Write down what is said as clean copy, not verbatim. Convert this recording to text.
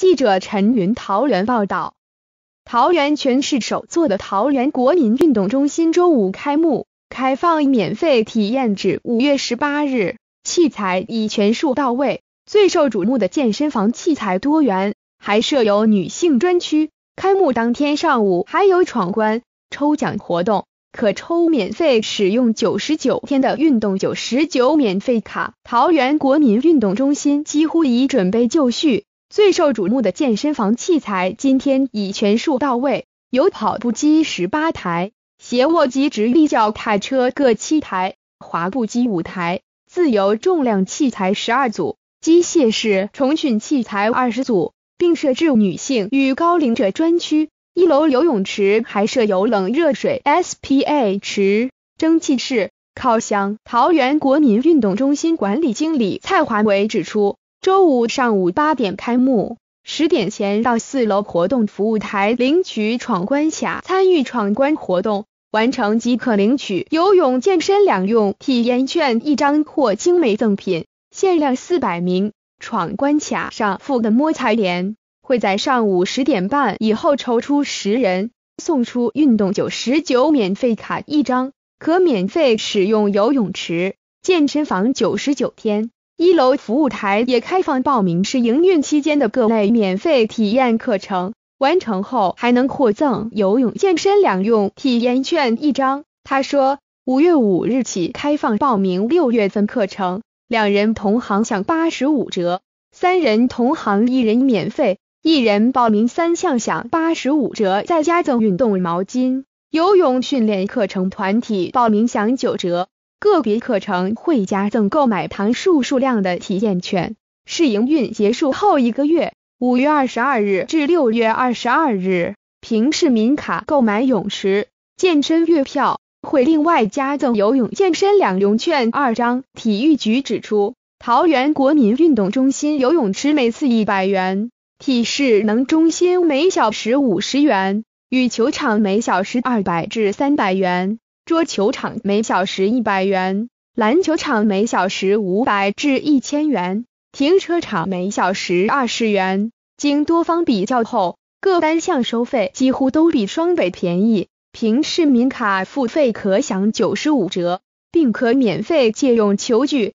记者陈云桃园报道，桃园全市首座的桃园国民运动中心周五开幕，开放免费体验至5月18日，器材已全数到位。最受瞩目的健身房器材多元，还设有女性专区。开幕当天上午还有闯关、抽奖活动，可抽免费使用99天的运动99免费卡。桃园国民运动中心几乎已准备就绪。最受瞩目的健身房器材今天已全数到位，有跑步机18台，斜卧机直立脚踏车各7台，滑步机5台，自由重量器材12组，机械式重训器材20组，并设置女性与高龄者专区。一楼游泳池还设有冷热水 SPA 池、蒸汽室、烤箱。桃园国民运动中心管理经理蔡华为指出，周五上午8点开幕，10点前到4楼活动服务台领取闯关卡，参与闯关活动，完成即可领取游泳健身两用体验券1张或精美赠品，限量400名。闯关卡上附的摸彩帘会在上午10点半以后抽出10人，送出运动99免费卡1张，可免费使用游泳池、健身房99天。一楼服务台也开放报名是营运期间的各类免费体验课程，完成后还能获赠游泳健身两用体验券1张。他说，5月5日起开放报名6月份课程，2人同行享85折，3人同行1人免费，1人报名3项享85折，再加赠运动毛巾。游泳训练课程团体报名享9折。个别课程会加赠购买堂数量的体验券。试营运结束后1个月，5月22日至6月22日，凭市民卡购买泳池、健身月票，会另外加赠游泳健身两用券2张。体育局指出，桃园国民运动中心游泳池每次100元，体适能中心每小时50元，羽球场每小时200至300元。桌球场每小时100元，篮球场每小时500至1000元，停车场每小时20元。经多方比较后，各单项收费几乎都比双北便宜，凭市民卡付费可享95折，并可免费借用球具、